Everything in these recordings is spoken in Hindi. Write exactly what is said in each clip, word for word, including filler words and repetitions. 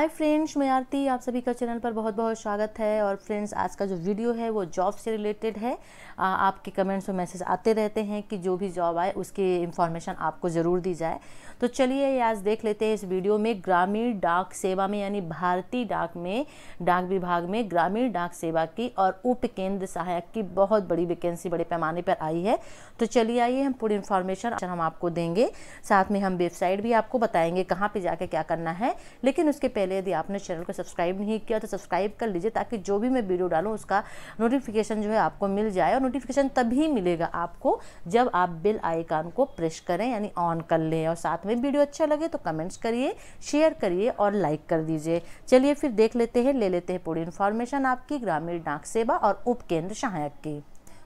हाय फ्रेंड्स, मैं आरती, आप सभी का चैनल पर बहुत बहुत स्वागत है। और फ्रेंड्स, आज का जो वीडियो है वो जॉब से रिलेटेड है। आ, आपके कमेंट्स और मैसेज आते रहते हैं कि जो भी जॉब आए उसकी इन्फॉर्मेशन आपको ज़रूर दी जाए। तो चलिए आज देख लेते हैं इस वीडियो में ग्रामीण डाक सेवा में यानी भारतीय डाक में, डाक विभाग में ग्रामीण डाक सेवा की और उपकेन्द्र सहायक की बहुत बड़ी वैकेंसी बड़े पैमाने पर आई है। तो चलिए आइए हम पूरी इन्फॉर्मेशन हम आपको देंगे, साथ में हम वेबसाइट भी आपको बताएँगे कहाँ पर जाके क्या करना है। लेकिन उसके पहले यदि आपने चैनल को सब्सक्राइब नहीं किया तो सब्सक्राइब कर लीजिए, ताकि जो भी मैं वीडियो डालूं उसका नोटिफिकेशन जो है आपको मिल जाए। और नोटिफिकेशन तभी मिलेगा आपको जब आप बेल आइकन को प्रेस करें यानी ऑन कर लें। और साथ में वीडियो अच्छा लगे तो कमेंट्स करिए, शेयर करिए और लाइक कर दीजिए। चलिए फिर देख लेते हैं, ले लेते हैं पूरी इन्फॉर्मेशन आपकी ग्रामीण डाक सेवा और उपकेंद्र सहायक की।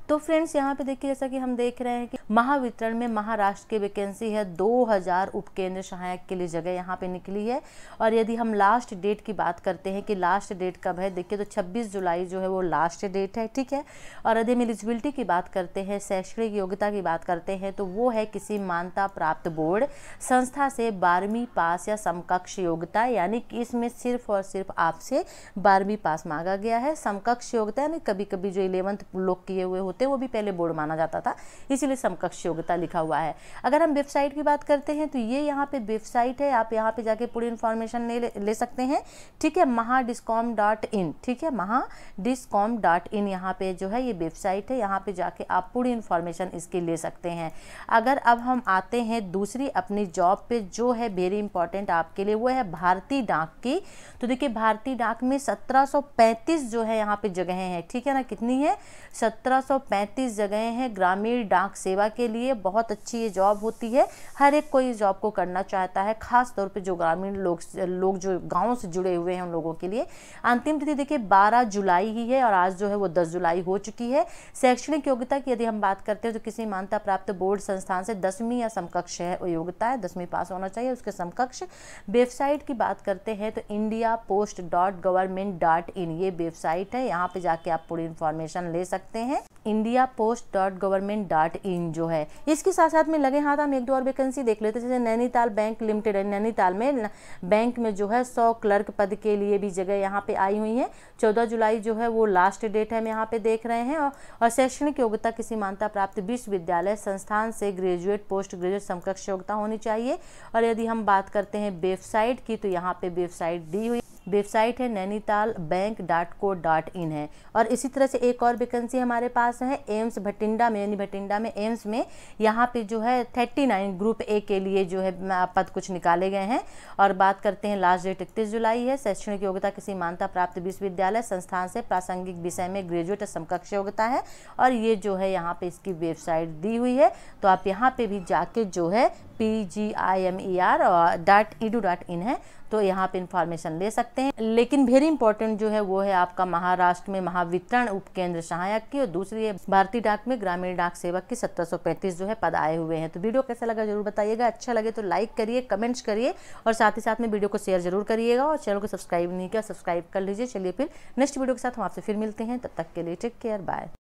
तो फ्रेंड्स, यहाँ पे देखिए, जैसा कि हम देख रहे हैं कि महावितरण में महाराष्ट्र की वैकेंसी है, दो हज़ार उपकेंद्र सहायक के लिए जगह यहाँ पे निकली है। और यदि हम लास्ट डेट की बात करते हैं कि लास्ट डेट कब है, देखिए तो छब्बीस जुलाई जो है वो लास्ट डेट है, ठीक है। और यदि हम एलिजिबिलिटी की बात करते हैं, शैक्षणिक योग्यता की बात करते हैं, तो वो है किसी मान्यता प्राप्त बोर्ड संस्था से बारहवीं पास या समकक्ष योग्यता, यानी कि इसमें सिर्फ और सिर्फ आपसे बारहवीं पास मांगा गया है। समकक्ष योग्यता यानी कभी कभी जो इलेवंथ लोग किए हुए होते वो भी पहले बोर्ड माना जाता था, इसीलिए समकक्ष योग्यता लिखा हुआ है। अगर हम वेबसाइट की बात करते हैं तो ये यहाँ पे वेबसाइट है, आप यहाँ पे जाके पूरी इन्फॉर्मेशन ले, ले सकते हैं, ठीक है। महाडिस्कॉम डॉट इन, ठीक है, महाडिस्कॉम डॉट इन यहाँ पे जो है ये वेबसाइट है, यहाँ पे जाके आप पूरी इन्फॉर्मेशन इसकी ले सकते हैं। अगर अब हम आते हैं दूसरी अपनी जॉब पे जो है वेरी इंपॉर्टेंट आपके लिए, वो है भारतीय डाक की। तो देखिए भारतीय डाक में सत्रह सौ पैंतीस जो है यहाँ पे जगह है, ठीक है ना। कितनी है? सत्रह सौ पैंतीस जगहें हैं ग्रामीण डाक सेवा के लिए। बहुत अच्छी ये जॉब होती है, हर एक कोई जॉब को करना चाहता है, खास तौर पे जो ग्रामीण लोग लोग जो गांव से जुड़े हुए हैं उन लोगों के लिए। अंतिम तिथि देखिए बारह जुलाई ही है और आज जो है वो दस जुलाई हो चुकी है। शैक्षणिक योग्यता की यदि हम बात करते हैं तो किसी मान्यता प्राप्त बोर्ड संस्थान से दसवीं या समकक्ष है योग्यता है, दसवीं पास होना चाहिए, उसके समकक्ष। वेबसाइट की बात करते हैं तो India post dot government dot in ये वेबसाइट है, यहाँ पर जाके आप पूरी इन्फॉर्मेशन ले सकते हैं। India post dot government dot in जो है, इसके साथ साथ में लगे हाथ हम एक दो और वैकेंसी देख लेते हैं। जैसे नैनीताल बैंक लिमिटेड है, नैनीताल में बैंक में जो है सौ क्लर्क पद के लिए भी जगह यहाँ पे आई हुई है। चौदह जुलाई जो है वो लास्ट डेट है, हम यहाँ पे देख रहे हैं। और, और शैक्षणिक योग्यता किसी मान्यता प्राप्त विश्वविद्यालय संस्थान से ग्रेजुएट पोस्ट ग्रेजुएट समकक्ष योग्यता होनी चाहिए। और यदि हम बात करते हैं वेबसाइट की तो यहाँ पे वेबसाइट दी हुई वेबसाइट है Nainital bank dot co dot in है। और इसी तरह से एक और वैकेंसी हमारे पास है एम्स भटिंडा में, यानी भटिंडा में एम्स में यहाँ पे जो है उनतालीस ग्रुप ए के लिए जो है पद कुछ निकाले गए हैं। और बात करते हैं लास्ट डेट इकतीस जुलाई है। शैक्षणिक योग्यता किसी मान्यता प्राप्त विश्वविद्यालय संस्थान से प्रासंगिक विषय में ग्रेजुएट समकक्ष योग्यता है। और ये जो है यहाँ पर इसकी वेबसाइट दी हुई है, तो आप यहाँ पर भी जाके जो है P G I M E R dot edu dot in है, तो यहाँ पे इंफॉर्मेशन ले सकते हैं। लेकिन वेरी इंपॉर्टेंट जो है वो है आपका महाराष्ट्र में महावितरण उपकेंद्र सहायक की, और दूसरी है भारतीय डाक में ग्रामीण डाक सेवा की सत्रह सौ पैंतीस जो है पद आए हुए हैं। तो वीडियो कैसा लगा जरूर बताइएगा, अच्छा लगे तो लाइक करिए, कमेंट्स करिए और साथ ही साथ में वीडियो को शेयर जरूर करिएगा। और चैनल को सब्सक्राइब नहीं किया, सब्सक्राइब कर लीजिए। चलिए फिर नेक्स्ट वीडियो के साथ हम आपसे फिर मिलते हैं, तब तक के लिए टेक केयर, बाय।